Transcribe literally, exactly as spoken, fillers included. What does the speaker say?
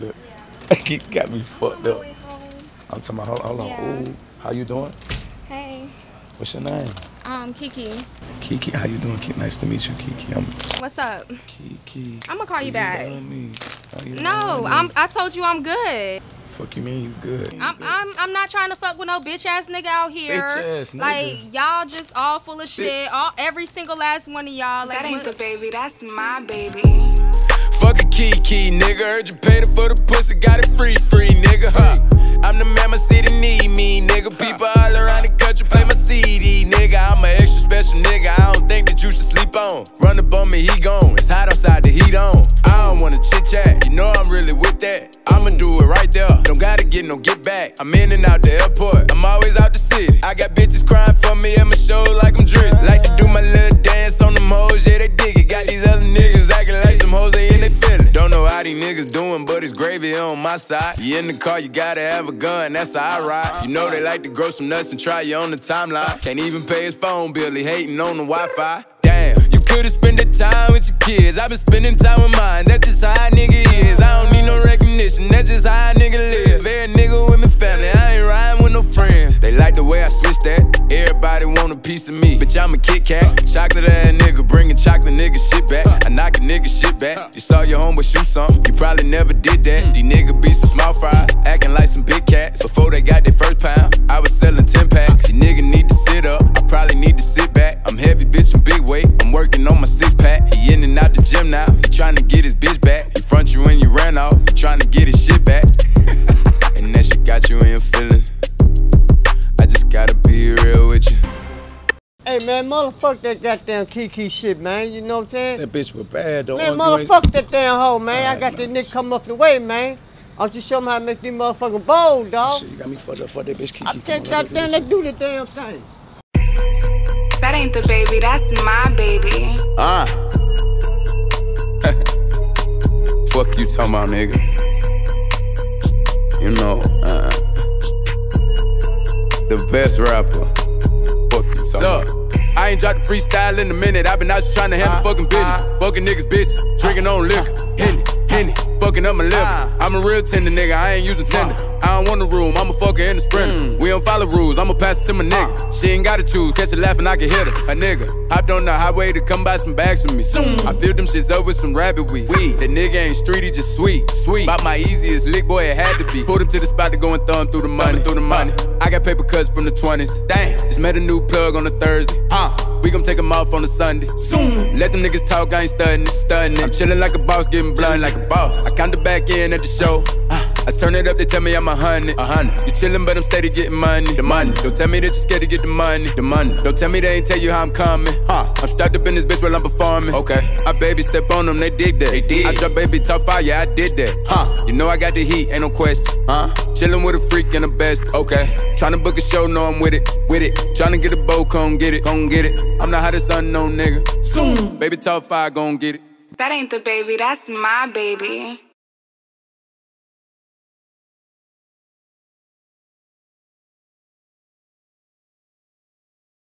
You got me fucked up. I'm talking about, hold, hold on. Yeah. Ooh, how you doing? Hey. What's your name? Um, KeKe. KeKe, how you doing? KeKe, nice to meet you, KeKe. I'm... What's up? KeKe. I'm gonna call you, you back. You no, I'm. I told you I'm good. Fuck you mean you good? I'm, good. I'm. I'm not trying to fuck with no bitch ass nigga out here. Bitch ass nigga. Like y'all just all full of shit. shit. All every single last one of y'all. Like, that ain't what? The baby. That's my baby. Fuck a KeKe, nigga. Heard you paid her for the pussy, got it free, free, nigga. Huh? I'm the man my city need me, nigga. People all around the country play my C D, nigga. I'm an extra special nigga. I don't think that you should sleep on. Run up on me, he gone. It's hot outside, the heat on. I don't wanna chit chat. You know I'm really with that. I'ma do it right there. Don't gotta get no get back. I'm in and out the airport. I'm always out the city. I got bitches crying for me at my show like I'm drizzy. Like to do my little dance on them hoes, yeah they dig it. Got these other niggas acting like some hoes they in they feelin'. Don't know how these niggas doing, but it's gravy on my side. You in the car, you gotta have a gun. That's how I ride. You know they like to grow some nuts and try you on the timeline. Can't even pay his phone bill, he hating on the Wi-Fi. Damn, you could've spent the time with your kids. I've been spending time with mine. That's just how a nigga is. I don't need no recognition. That's just how a nigga live. Every nigga with me family. I ain't riding with no friends. They like the way I switch that. Everybody want a piece of me. Bitch, I'm a KitKat. Chocolate ass nigga bringing chocolate nigga shit back. I knock a nigga shit back. You saw your homeboy shoot something. You probably never did that. These niggas be some small fries, acting like some big cats. Before they got their first pound, I was selling ten packs. You nigga need to sit up. I probably need to sit back. I'm heavy, bitch, and big weight. I'm working on my six pack. He in and out the gym now. He trying to get his bitch back. He front you when you ran off. He trying to get his shit back. And that shit got you in your feelings. I just gotta be real with you. Hey man, motherfuck that goddamn KeKe shit, man. You know what I'm saying? That bitch was bad though. Man, motherfuck that damn hoe, man. Right, I got man. This nigga coming up the way, man. I'll just show him how to make these motherfucking bold, dog. Shit, you got me fucked up for that bitch KeKe. I can't goddamn let do the damn thing. That ain't the baby, that's my baby. Uh. Fuck you talking about, nigga. You know, uh. The best rapper. Fuck you talking about. Look, I ain't dropped a freestyle in a minute. I've been out just trying to handle uh, fucking business. Uh, fucking niggas, bitches. Drinking on liquor. Uh, Henny, Henny. Fucking up my liver. Uh, I'm a real tender nigga, I ain't using tender. Uh, I don't want the room, I'm a fucker in the sprinter. Mm. We don't follow rules, I'ma pass it to my nigga. Uh, she ain't gotta choose, catch her laughing, I can hit her. A nigga hopped on the highway to come buy some bags from me. Mm. I filled them shits up with some rabbit weed. weed. That nigga ain't street, he just sweet. Sweet. Bought my easiest lick, boy, it had to be. Pulled him to the spot to go and thumb through the money. Through the money. I got paper cuts from the twenties. Damn, just met a new plug on a Thursday. Uh, we gon' take him off on a Sunday. Soon. Let them niggas talk, I ain't studying, studying. I'm chillin' like a boss, getting blown like a boss. I kinda back in at the show. Uh, I turn it up, they tell me I'm a hundred. A hundred. You chillin', but I'm steady getting money. The money. Don't tell me that you're scared to get the money. The money. Don't tell me they ain't tell you how I'm coming. Huh. I'm strapped up in this bitch while I'm performing. Okay. I baby step on them, they dig that. They did. I drop baby top fire, yeah, I did that. Huh. You know I got the heat, ain't no question. Huh. Chillin' with a freak and the best. Okay. Tryna book a show, know I'm with it, with it. Tryna get a bow, gon' get it, gon' get it. I'm the hottest unknown nigga. Soon. Baby top fire, gon' get it. That ain't the baby, that's my baby.